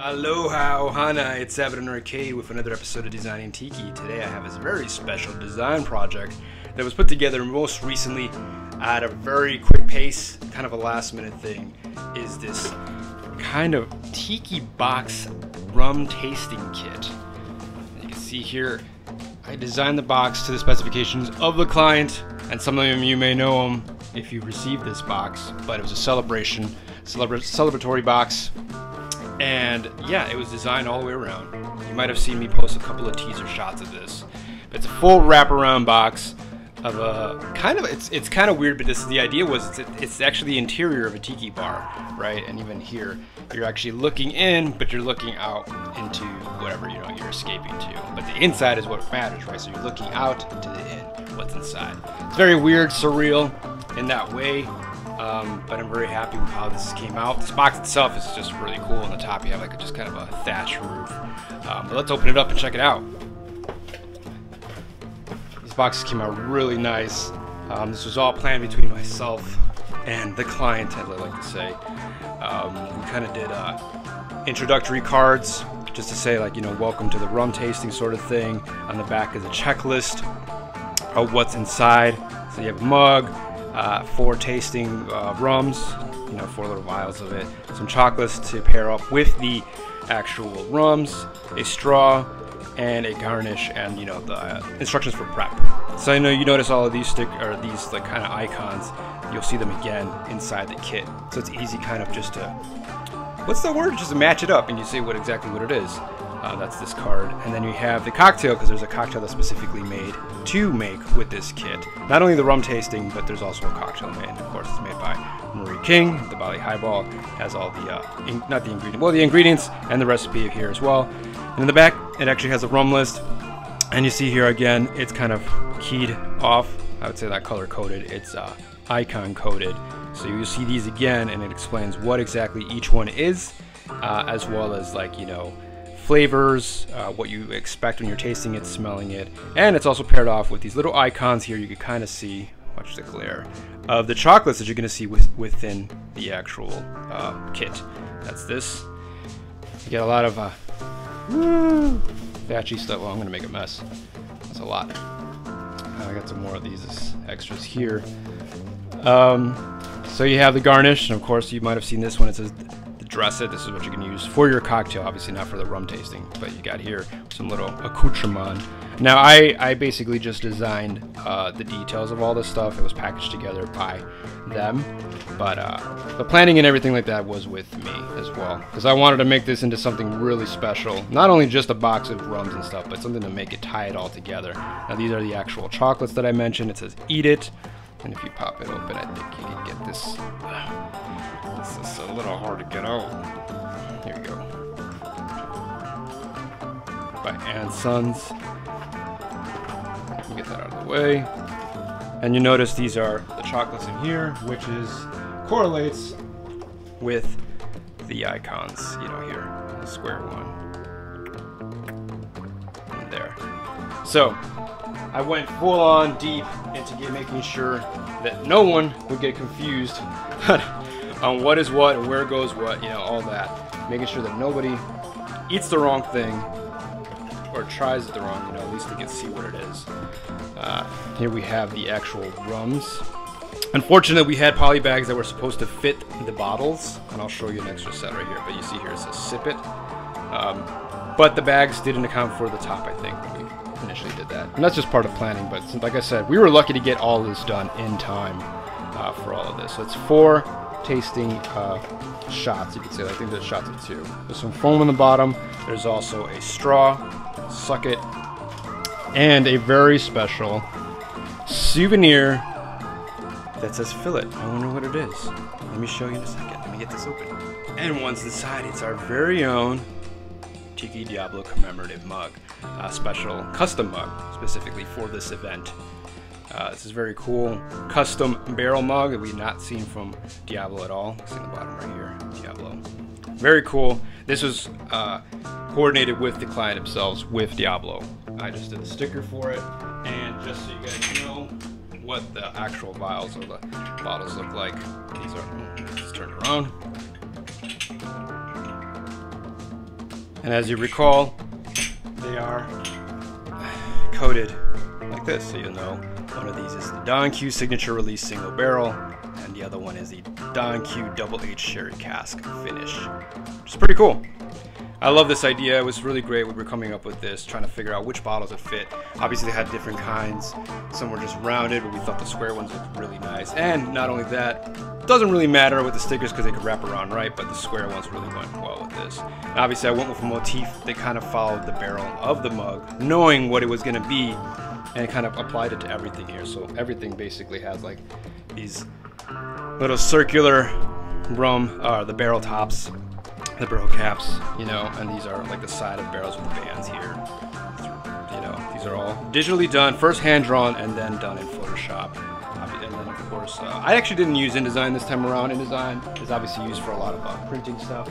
Aloha, ohana, it's Avedon Arcade with another episode of Designing Tiki. Today I have a very special design project that was put together most recently at a very quick pace, kind of a last minute thing, is this kind of Tiki box rum tasting kit. You can see here, I designed the box to the specifications of the client, and some of you may know them if you received this box, but it was a celebratory box. And yeah, it was designed all the way around. You might have seen me post a couple of teaser shots of this. It's a full wraparound box of a kind of, it's kind of weird, but this, the idea was it's actually the interior of a tiki bar, right? And even here, you're actually looking in, but you're looking out into whatever, you know, you're escaping to. But the inside is what matters, right? So you're looking out into the in, what's inside. It's very weird, surreal in that way. But I'm very happy with how this came out. This box itself is just really cool. On the top you have like just kind of a thatch roof. But let's open it up and check it out. These boxes came out really nice. This was all planned between myself and the client, I'd like to say. We kind of did introductory cards just to say, like, you know, welcome to the rum tasting sort of thing. On the back is a checklist of what's inside. So you have a mug, for tasting rums, you know, 4 little vials of it, some chocolates to pair up with the actual rums, a straw, and a garnish, and, you know, the instructions for prep. So I know you notice all of these like kind of icons. You'll see them again inside the kit. So it's easy, kind of just to, what's the word? Just to match it up, and you see what exactly what it is. That's this card, and then you have the cocktail, because there's a cocktail that's specifically made to make with this kit. Not only the rum tasting, but there's also a cocktail made. Of course, it's made by Marie King. The Bali highball has all the the ingredients and the recipe here as well. And in the back, it actually has a rum list, and you see here again, it's kind of keyed off. I would say that color coded. It's icon coded. So you see these again, and it explains what exactly each one is, as well as, like, you know, flavors, what you expect when you're tasting it, smelling it, and it's also paired off with these little icons here. You can kind of see, watch the glare, of the chocolates that you're going to see within the actual kit. That's this. You get a lot of thatchy stuff. Well, I'm going to make a mess. That's a lot. I got some more of these as extras here. So you have the garnish, and of course you might have seen this one. It says, dress it. This is what you can use for your cocktail, obviously not for the rum tasting, but you got here some little accoutrement. Now I basically just designed the details of all this stuff. It was packaged together by them, but the planning and everything like that was with me as well, because I wanted to make this into something really special. Not only just a box of rums and stuff, but something to make it tie it all together. Now these are the actual chocolates that I mentioned. It says eat it, and if you pop it open, I think you can get this. This is a little hard to get out. Here we go. By Ann Sons. Get that out of the way. And you notice these are the chocolates in here, which correlates with the icons, you know, here. The square one. And there. So I went full on deep into making sure that no one would get confused on what is what, where goes what, you know, all that. Making sure that nobody eats the wrong thing or tries it the wrong, you know, at least they can see what it is. Here we have the actual rums. Unfortunately, we had poly bags that were supposed to fit the bottles, and I'll show you an extra set right here, but you see here it says sip it. But the bags didn't account for the top, I think, when we initially did that. And that's just part of planning, but like I said, we were lucky to get all this done in time for all of this. So it's 4 tasting shots, you could say. I think there's shots of 2. There's some foam on the bottom. There's also a straw, suck it, and a very special souvenir that says fill it. I wonder what it is. Let me show you in a second. Let me get this open. And once inside, it's our very own Tiki Diablo commemorative mug, a special custom mug specifically for this event. This is very cool custom barrel mug that we've not seen from Diablo at all. See the bottom right here, Diablo. Very cool. This was coordinated with the client themselves, with Diablo. I just did the sticker for it, and just so you guys know what the actual vials or the bottles look like. These are, let's turn it around. And as you recall, they are coated like this, even though one of these is the Don Q Signature Release Single Barrel, and the other one is the Don Q Double H Sherry Cask Finish, which is pretty cool. I love this idea. It was really great. We were coming up with this, trying to figure out which bottles would fit. Obviously they had different kinds. Some were just rounded, but we thought the square ones looked really nice. And not only that, it doesn't really matter with the stickers because they could wrap around, right? But the square ones really went well with this. And obviously I went with a motif that kind of followed the barrel of the mug, knowing what it was going to be, and kind of applied it to everything here. So everything basically has like these little circular rum, the barrel tops, the barrel caps, you know, and these are like the side of barrels with the bands here. You know, these are all digitally done, first hand drawn and then done in Photoshop. And then of course, I actually didn't use InDesign this time around. InDesign is obviously used for a lot of printing stuff,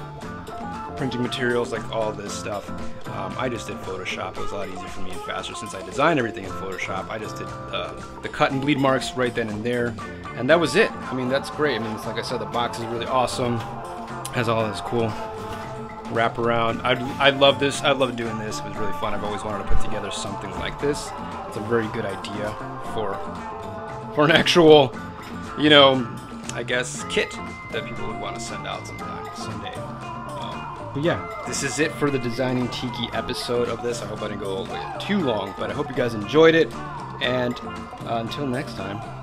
printing materials, like all this stuff. I just did Photoshop. It was a lot easier for me and faster since I designed everything in Photoshop. I just did the cut and bleed marks right then and there. And that was it. I mean, that's great. I mean, it's like I said, the box is really awesome. It has all this cool wrap around. I love this. I love doing this. It was really fun. I've always wanted to put together something like this. It's a very good idea for an actual, you know, I guess kit that people would want to send out someday. But yeah, this is it for the Designing Tiki episode of this. I hope I didn't go too long, but I hope you guys enjoyed it. And until next time.